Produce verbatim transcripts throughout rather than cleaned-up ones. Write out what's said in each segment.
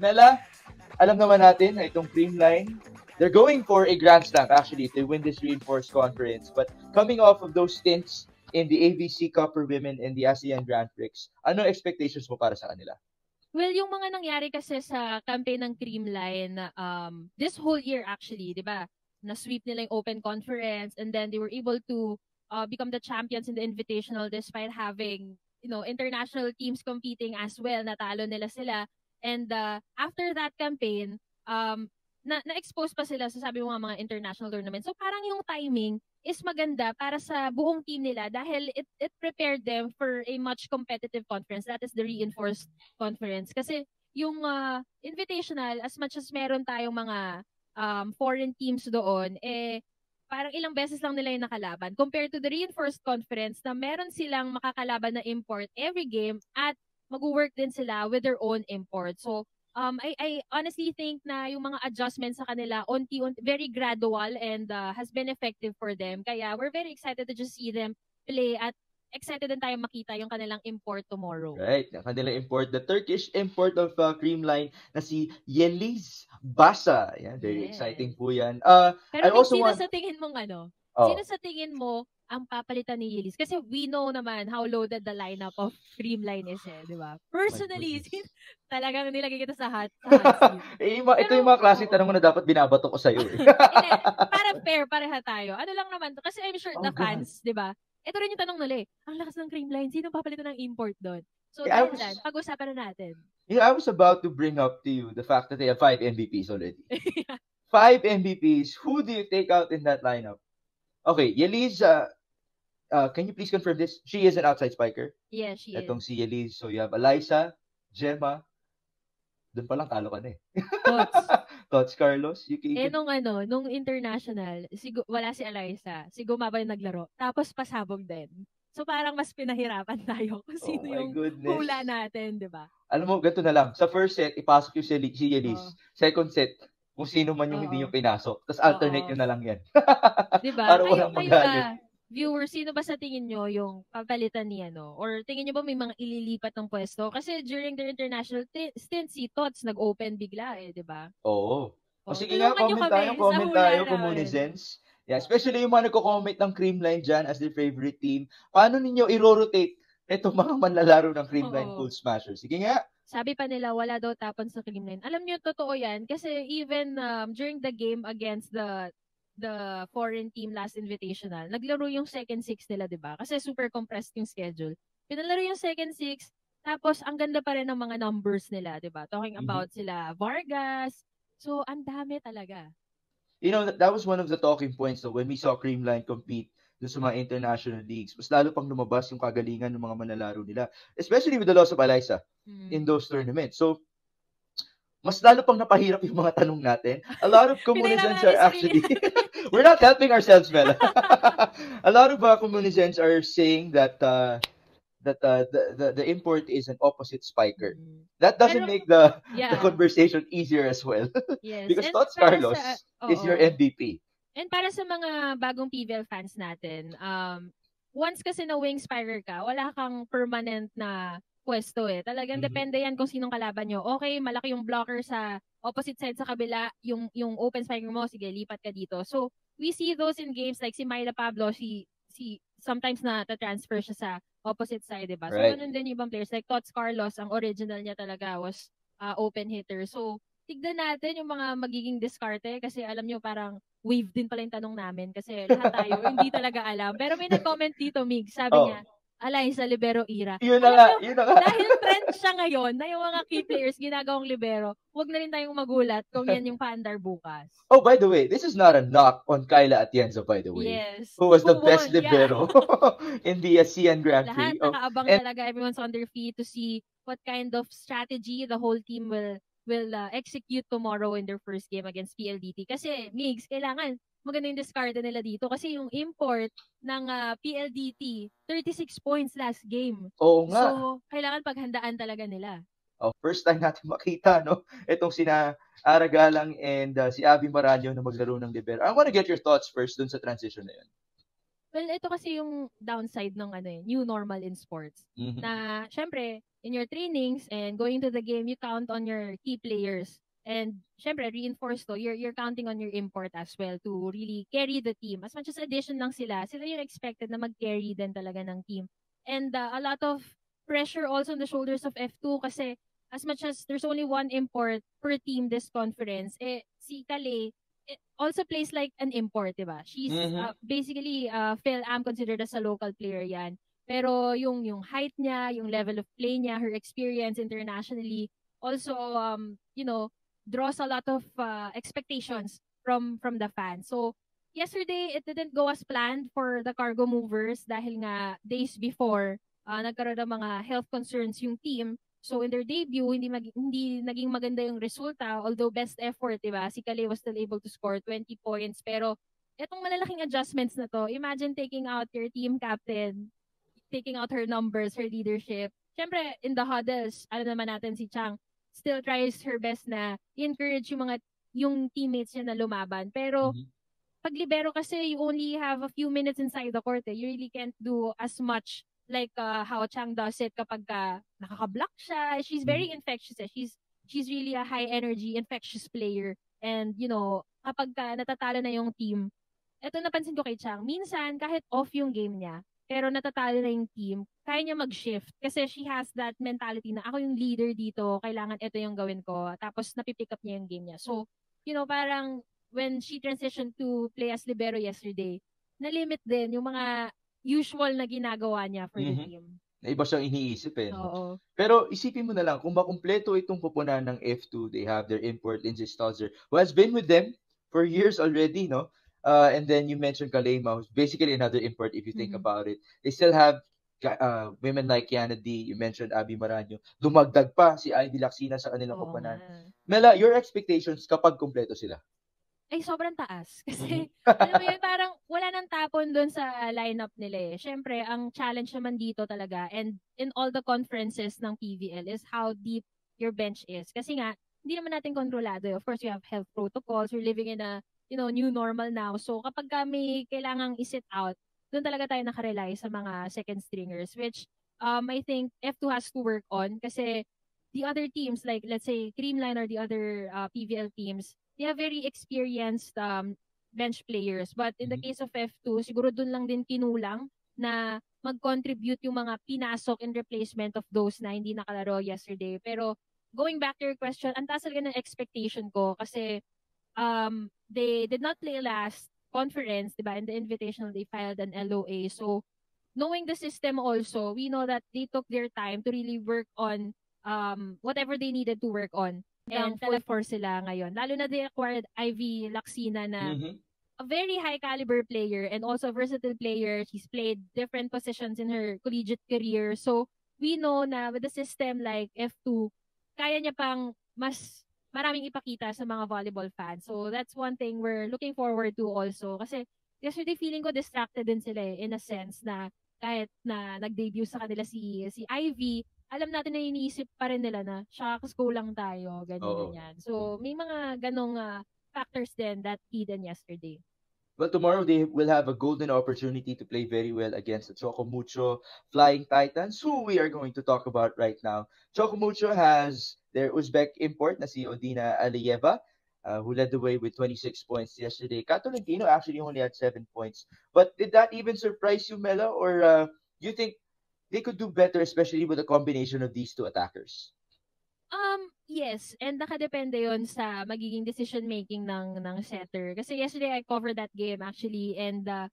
Nela, alam naman natin na itong Creamline, they're going for a grand slam actually to win this reinforced conference. But coming off of those stints in the A V C Cup for Women and the ASEAN Grand Prix, ano expectations mo para sa kanila? Well, yung mga nangyari kasi sa campaign ng Creamline, um, this whole year actually, di ba? Na-sweep nila yung open conference and then they were able to uh, become the champions in the invitational despite having, you know, international teams competing as well. Natalo nila sila. And uh, after that campaign, um, na-expose pa sila sa sabi mo nga mga international tournaments. So parang yung timing is maganda para sa buong team nila dahil it, it prepared them for a much competitive conference. That is the reinforced conference. Kasi yung uh, invitational, as much as meron tayong mga um, foreign teams doon, eh parang ilang beses lang nila yung nakalaban. Compared to the reinforced conference na meron silang makakalaban na import every game at mag-work din sila with their own import. So, um, I, I honestly think na yung mga adjustments sa kanila onti-onti, very gradual and uh, has been effective for them. Kaya we're very excited to just see them play at excited din tayo makita yung kanilang import tomorrow. Right, yung kanilang import, the Turkish import of uh, Creamline na si Yeliz Baza. Yan, very yes. exciting po yan. Uh, Pero I also sino want... sa tingin mong ano? Oh. Sino sa tingin mo ang papalitan ni Yeliz? Kasi we know naman how loaded the lineup of Creamline is eh, di ba? Personally, talagang nilagay kita sa hot, sa hot seat. eh, Pero, ito yung mga klase, oh, tanong mo na dapat binabato ko sa'yo. Eh. eh, para fair, pareha tayo. Ano lang naman, kasi I'm sure oh, the fans, di ba? Ito rin yung tanong nila eh, ang lakas ng Creamline, sino papalitan ng import doon? So, yeah, was, lang, pag-usapan na natin. Yeah, I was about to bring up to you the fact that they have five M V Ps already. yeah. Five M V Ps, who do you take out in that lineup? Okay, Yeliz, uh, Uh, can you please confirm this? She is an outside spiker. Yeah, she Itong is. Itong si Yeliz. So you have Aliza, Gemma. Doon pa lang talo ka na eh. Tots. Todd Carlos. You can, you can... Eh, nung ano, nung international, sigo, wala si Aliza. Si Gumaba yung naglaro. Tapos pasabog din. So parang mas pinahirapan tayo kung sino oh yung hula natin, di ba? Alam mo, ganito na lang. Sa first set, ipasok yung si Yeliz. Oh. Second set, kung sino man yung oh. hindi yung pinasok. Tapos alternate oh. yun na lang yan. Di ba? Para walang magalit. Viewers, sino ba sa tingin nyo yung papalitan niya, no? Or tingin nyo ba may mga ililipat ng pwesto? Kasi during their international stint, si Tots nag-open bigla, eh, di ba? Oo. O, o sige nga, comment tayo, comment tayo, communizens. Yeah, especially yung mga nagko-comment ng Creamline dyan as their favorite team. Paano ninyo i-rotate itong mga manlalaro ng Creamline Cool Smashers? Sige nga. Sabi pa nila, wala daw tapon sa Creamline. Alam nyo, totoo yan. Kasi even um, during the game against the the foreign team last invitational, naglaro yung second six nila, di ba? Kasi super compressed yung schedule. Pinalaro yung second six, tapos ang ganda pa rin ng mga numbers nila, di ba? Talking about mm-hmm. sila Vargas. So, ang dami talaga. You know, that, that was one of the talking points though, when we saw Creamline compete doon sa mga international leagues. Mas lalo pang lumabas yung kagalingan ng mga manlalaro nila. Especially with the loss of Aliza mm-hmm. in those tournaments. So, mas lalo pang napahirap yung mga tanong natin. A lot of communizens are actually... We're not helping ourselves, Mela. A lot of uh, communizens are saying that uh, that uh, the, the, the import is an opposite spiker. That doesn't Pero, make the, yeah. the conversation easier as well. Yes. Because Todd Carlos sa, oh, is your M V P. And para sa mga bagong P V L fans natin, um, once kasi na wing spiker ka, wala kang permanent na... pwesto eh. Talagang mm-hmm. depende yan kung sinong kalaban nyo. Okay, malaki yung blocker sa opposite side sa kabila, yung yung open spiker mo, sige, lipat ka dito. So, we see those in games like si Maya Pablo, si si sometimes na transfer siya sa opposite side, diba? Right. So, ganun din yung ibang players. Like Tots Carlos, ang original niya talaga was uh, open hitter. So, tignan natin yung mga magiging diskarte kasi alam nyo parang wave din pala yung tanong namin kasi lahat tayo hindi talaga alam. Pero may nag-comment dito, Mig. Sabi oh. niya, Aliza, libero era. Yun na nga, yun na nga. Dahil trend siya ngayon na yung mga key players ginagawang libero, huwag na rin tayong magulat kung yan yung paandar bukas. Oh, by the way, this is not a knock on Kyla Atienza, by the way. Yes. Who was who the won, best libero yeah. in the ASEAN Grand Prix. Lahat nakaabang oh, and... talaga. Everyone's on their feet to see what kind of strategy the whole team will will uh, execute tomorrow in their first game against P L D T. Kasi, Migs, kailangan maganda yung discard nila dito kasi yung import ng uh, P L D T, thirty-six points last game. Oo nga. So, kailangan paghandaan talaga nila. Oh, first time natin makita, no? Itong sina Ara Galang and uh, si Abby Marano na maglaro ng libero. I want to get your thoughts first dun sa transition na yun. Well, ito kasi yung downside ng ano yun, new normal in sports. Mm-hmm. Na, syempre, in your trainings and going to the game, you count on your key players. And, syempre, reinforce to, you're, you're counting on your import as well to really carry the team. As much as addition lang sila, sila yung expected na mag-carry din talaga ng team. And uh, a lot of pressure also on the shoulders of F two kasi as much as there's only one import per team this conference, eh, si Kalei, it also plays like an import, diba? She's uh-huh. uh, basically, uh, Phil Am considered as a local player yan. Pero yung yung height niya, yung level of play niya, her experience internationally, also, um, you know, draws a lot of uh, expectations from from the fans. So, yesterday, it didn't go as planned for the cargo movers dahil nga days before, uh, nagkaroon ng mga health concerns yung team. So, in their debut, hindi, mag- hindi naging maganda yung resulta. Although, best effort, diba? Si Kalei was still able to score twenty points. Pero, itong malalaking adjustments na to, imagine taking out your team captain, taking out her numbers, her leadership. Siyempre, in the huddles, alam naman natin si Chang, still tries her best na encourage yung mga yung teammates niya na lumaban. Pero, mm-hmm. pag libero kasi, you only have a few minutes inside the court. Eh. You really can't do as much like uh, how Chang does it kapag uh, nakaka-block siya. She's very infectious. Eh. She's she's really a high-energy, infectious player. And, you know, kapag uh, natatalo na yung team, eto napansin ko kay Chang, minsan, kahit off yung game niya, pero natatalo na yung team, kaya niya mag-shift. Kasi she has that mentality na ako yung leader dito, kailangan eto yung gawin ko. Tapos, napipick up niya yung game niya. So, you know, parang when she transitioned to play as libero yesterday, nalimit din yung mga usual na ginagawa niya for mm-hmm. the team. Iba siyang iniisip eh. Oo. Pero isipin mo na lang, kung ba kumpleto itong pupunan ng F two, they have their import, Lindsay Stazer, who has been with them for years already, no? Uh, and then you mentioned Kalei Mouse, basically another import if you think mm-hmm. about it. They still have uh, women like Kiana D, you mentioned Abby Marano, dumagdag pa si Ivy Laksina sa kanilang oh, pupunan. Man. Mela, your expectations kapag kumpleto sila? Ay, sobrang taas. Kasi, alam mo yun, parang wala nang tapon dun sa lineup nila eh. Siyempre, ang challenge naman dito talaga, and in all the conferences ng P V L, is how deep your bench is. Kasi nga, hindi naman natin kontrolado eh. Of course, you have health protocols, you're living in a, you know, new normal now. So, kapag kami kailangang isit out, dun talaga tayo nakarely sa mga second stringers, which um, I think F two has to work on. Kasi the other teams, like let's say Creamline or the other uh, P V L teams, they are very experienced um, bench players. But in the case of F two, siguro dun lang din kinulang na mag-contribute yung mga pinasok in replacement of those na hindi nakalaro yesterday. Pero going back to your question, ang taas talaga ng expectation ko kasi um, they did not play last conference, diba? In the invitational, they filed an L O A. So knowing the system also, we know that they took their time to really work on um, whatever they needed to work on. And full force sila ngayon. Lalo na they acquired Ivy Laksina na mm-hmm. a very high caliber player and also versatile player. She's played different positions in her collegiate career. So, we know na with a system like F two, kaya niya pang mas maraming ipakita sa mga volleyball fans. So, that's one thing we're looking forward to also. Kasi yesterday feeling ko distracted din sila eh, in a sense na kahit na nag-debut sa kanila si si Ivy, alam natin na iniisip pa rin nila na, shucks, go lang tayo, ganyan-ganyan. So, may mga ganong uh, factors din that he did yesterday. Well, tomorrow they will have a golden opportunity to play very well against the Chocomucho Flying Titans, who we are going to talk about right now. Chocomucho has their Uzbek import na si Odina Alieva, uh, who led the way with twenty-six points yesterday. Cat Valentino actually only had seven points. But did that even surprise you, Mela? Or uh, you think they could do better, especially with the combination of these two attackers? Um, yes, and nakadepende yon sa magiging decision-making ng, ng setter. Kasi yesterday, I covered that game, actually, and uh,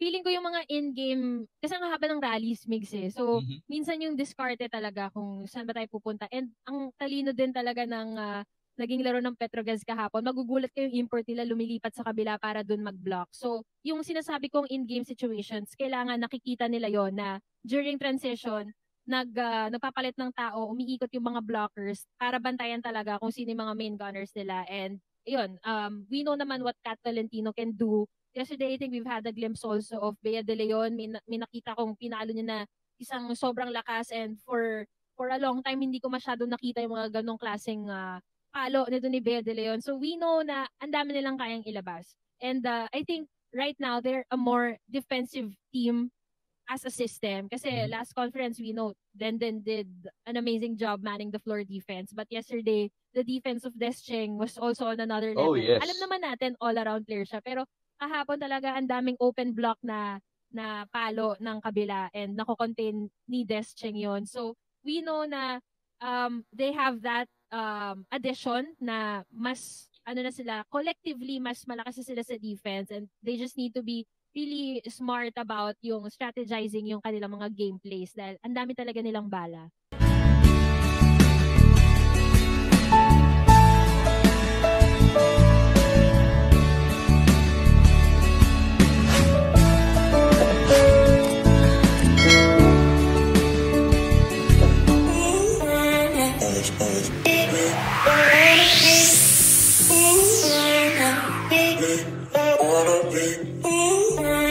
feeling ko yung mga in-game, kasi ang haba ng rallies mix eh. So, mm-hmm. minsan yung discarte talaga kung saan ba tayo pupunta. And ang talino din talaga ng uh, naging laro ng Petrogaz kahapon, magugulat kayong import nila, lumilipat sa kabila para dun mag-block. So, yung sinasabi kong in-game situations, kailangan nakikita nila yon na during transition, nag uh, nagpapalit ng tao, umiikot yung mga blockers para bantayan talaga kung sino yung mga main gunners nila. And yun, um, we know naman what Cat Valentino can do. Yesterday, I think we've had a glimpse also of Bea De Leon. May, may nakita kong pinalo niya na isang sobrang lakas, and for for a long time, hindi ko masyado nakita yung mga ganong klaseng uh, palo nito ni Bea De Leon. So we know na ang dami nilang kayang ilabas. And uh, I think right now, they're a more defensive team as a system. Kasi mm-hmm. last conference, we know Denden did an amazing job manning the floor defense. But yesterday, the defense of Descheng was also on another level. Oh, yes. Alam naman natin, all-around player siya. Pero kahapon talaga, ang daming open block na na palo ng kabila and nako-contain ni Descheng yon. So, we know na um, they have that um, addition na mas, ano na sila, collectively, mas malakas na sila sa defense and they just need to be really smart about yung strategizing yung kanilang mga gameplays dahil ang dami talaga nilang bala.